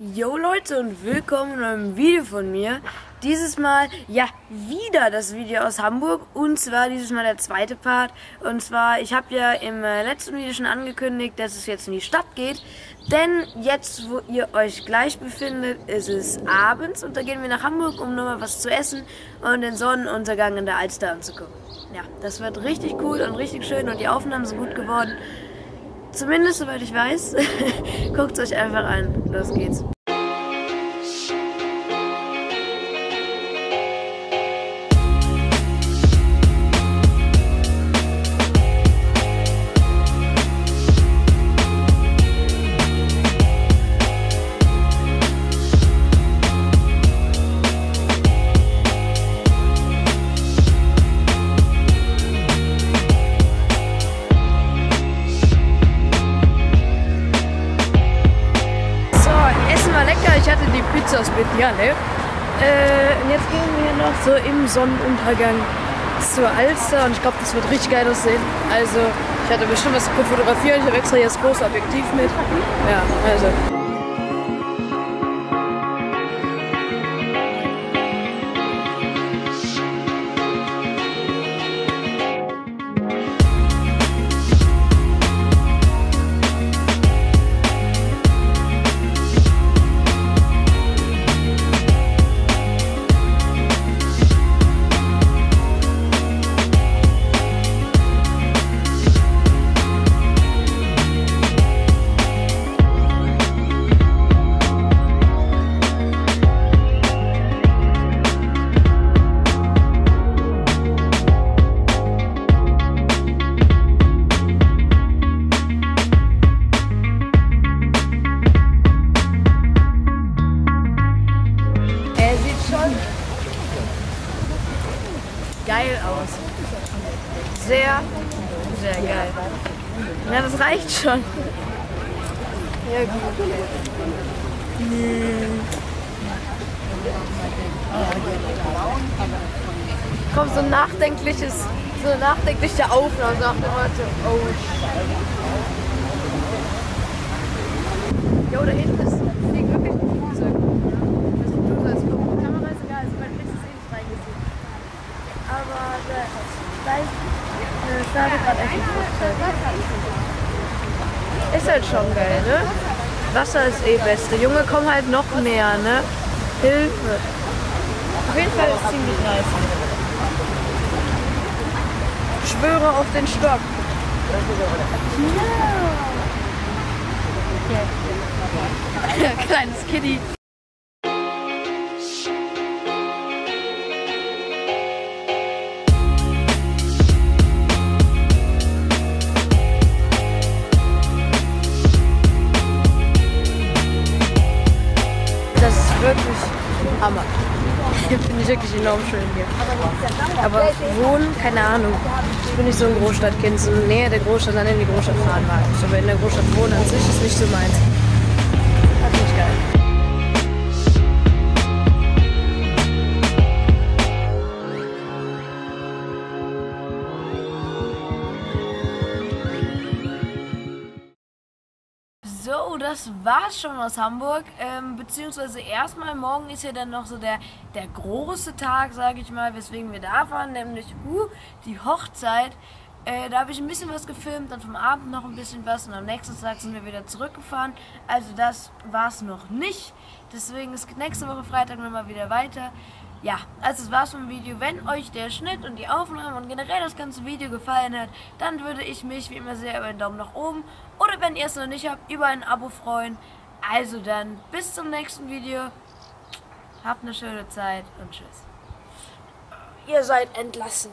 Yo Leute und willkommen in einem Video von mir. Dieses Mal, ja, wieder das Video aus Hamburg, und zwar dieses Mal der zweite Part. Und zwar, ich habe ja im letzten Video schon angekündigt, dass es jetzt in die Stadt geht. Denn jetzt, wo ihr euch gleich befindet, ist es abends und da gehen wir nach Hamburg, um nochmal was zu essen und den Sonnenuntergang in der Alster anzugucken. Ja, das wird richtig cool und richtig schön und die Aufnahmen sind gut geworden. Zumindest, soweit ich weiß. Guckt es euch einfach an. Los geht's. Ich hatte die Pizza aus Bignale. Und jetzt gehen wir noch so im Sonnenuntergang zur Alster und ich glaube, das wird richtig geil aussehen. Also, ich hatte bestimmt was zu fotografieren, ich habe extra hier das große Objektiv mit. Ja, also. Geil aus. Sehr, sehr geil. Ja, das reicht schon. Ja, gut. Komm, so nachdenkliche Aufnahme nach dem Motto, oh Scheiße. Jo, da hinten ist wirklich ein Flugzeug. Das Flugzeug ist gut. Kamera ist egal, also mein Blitz ist eh nicht reingesehen. Aber da startet gerade echt ein Flugzeug. Ist halt schon geil, ne? Wasser ist eh beste. Junge, komm halt noch näher, ne? Hilfe. Auf jeden Fall ist es ziemlich nice. Ich schwöre auf den Stock. Ja. Okay. Kleines Kitty. Wirklich Hammer. Finde ich wirklich enorm schön hier. Aber wohnen, keine Ahnung. Ich bin nicht so ein Großstadtkind, so in der Nähe der Großstadt, dann in die Großstadt fahren mag ich. Aber in der Großstadt wohnen an sich ist nicht so meins. Das ist nicht geil. So, das war's schon aus Hamburg, beziehungsweise erstmal morgen ist ja dann noch so der große Tag, sage ich mal, weswegen wir da waren, nämlich die Hochzeit. Da habe ich ein bisschen was gefilmt, dann vom Abend noch ein bisschen was und am nächsten Tag sind wir wieder zurückgefahren. Also das war's noch nicht, deswegen ist nächste Woche Freitag nochmal wieder weiter. Ja, also das war's vom Video. Wenn euch der Schnitt und die Aufnahme und generell das ganze Video gefallen hat, dann würde ich mich wie immer sehr über einen Daumen nach oben oder, wenn ihr es noch nicht habt, über ein Abo freuen. Also dann, bis zum nächsten Video. Habt eine schöne Zeit und tschüss. Ihr seid entlassen.